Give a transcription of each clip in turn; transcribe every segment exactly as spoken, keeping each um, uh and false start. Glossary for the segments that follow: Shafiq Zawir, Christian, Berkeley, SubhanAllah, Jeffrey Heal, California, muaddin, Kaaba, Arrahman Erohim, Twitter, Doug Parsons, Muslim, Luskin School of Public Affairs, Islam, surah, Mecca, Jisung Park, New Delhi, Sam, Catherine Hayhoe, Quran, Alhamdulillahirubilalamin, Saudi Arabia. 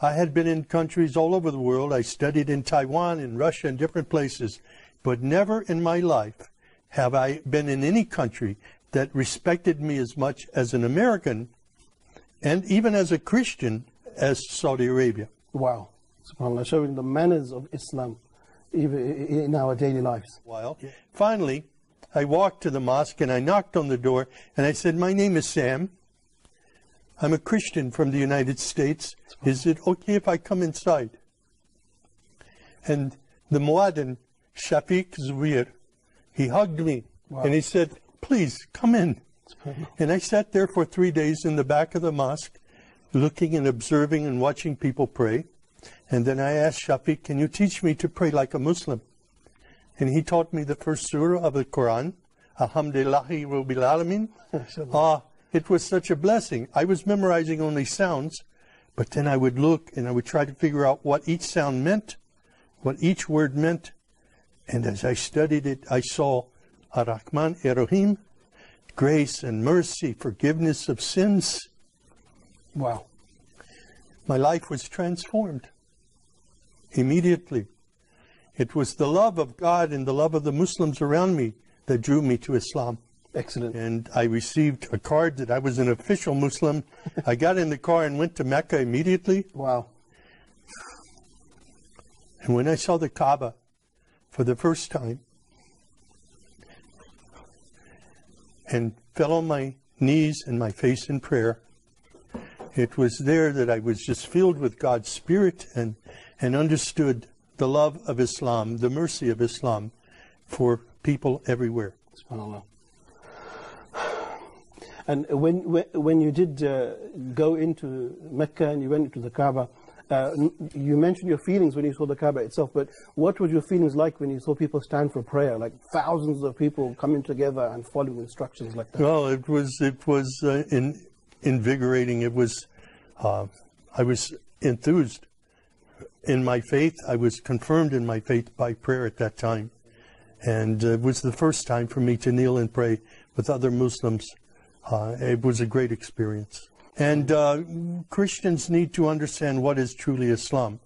I had been in countries all over the world. I studied in Taiwan, in Russia, in different places. But never in my life have I been in any country that respected me as much as an American and even as a Christian as Saudi Arabia. Wow. SubhanAllah, showing the manners of Islam even in our daily lives. Wow. Yeah. Finally, I walked to the mosque and I knocked on the door and I said, "My name is Sam. I'm a Christian from the United States. Is it okay if I come inside?" And the muaddin, Shafiq Zawir, he hugged me. Wow. And he said, "Please, come in." And I sat there for three days in the back of the mosque, looking and observing and watching people pray. And then I asked Shafiq, "Can you teach me to pray like a Muslim?" And he taught me the first surah of the Quran, Alhamdulillahirubilalamin. Ah, it was such a blessing. I was memorizing only sounds, but then I would look and I would try to figure out what each sound meant, what each word meant. And as I studied it, I saw Arrahman Erohim, grace and mercy, forgiveness of sins. Wow. My life was transformed immediately. It was the love of God and the love of the Muslims around me that drew me to Islam. Excellent. And I received a card that I was an official Muslim. I got in the car and went to Mecca immediately. Wow. And when I saw the Kaaba for the first time and fell on my knees and my face in prayer, it was there that I was just filled with God's Spirit and, and understood the love of Islam, the mercy of Islam for people everywhere. SubhanAllah. And when, when you did uh, go into Mecca and you went into the Kaaba, uh, you mentioned your feelings when you saw the Kaaba itself, but what were your feelings like when you saw people stand for prayer, like thousands of people coming together and following instructions like that? Well, it was, it was uh, in, invigorating. It was, uh, I was enthused in my faith. I was confirmed in my faith by prayer at that time. And uh, it was the first time for me to kneel and pray with other Muslims. Uh, it was a great experience. And uh, Christians need to understand what is truly Islam.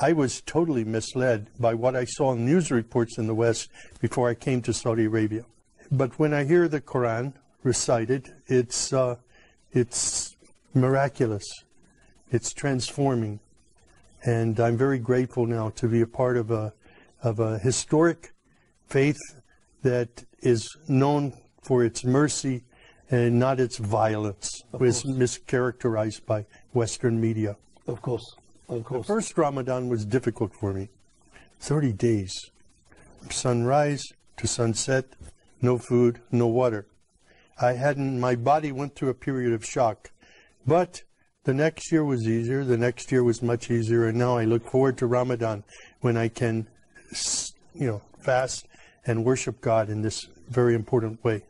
I was totally misled by what I saw in news reports in the West before I came to Saudi Arabia. But when I hear the Quran recited, it's, uh, it's miraculous. It's transforming. And I'm very grateful now to be a part of a, of a historic faith that is known for its mercy and not its violence, which is mischaracterized by Western media. Of course, of course. The first Ramadan was difficult for me. thirty days, from sunrise to sunset, no food, no water. I hadn't, my body went through a period of shock. But the next year was easier, the next year was much easier, and now I look forward to Ramadan when I can, you know, fast and worship God in this very important way.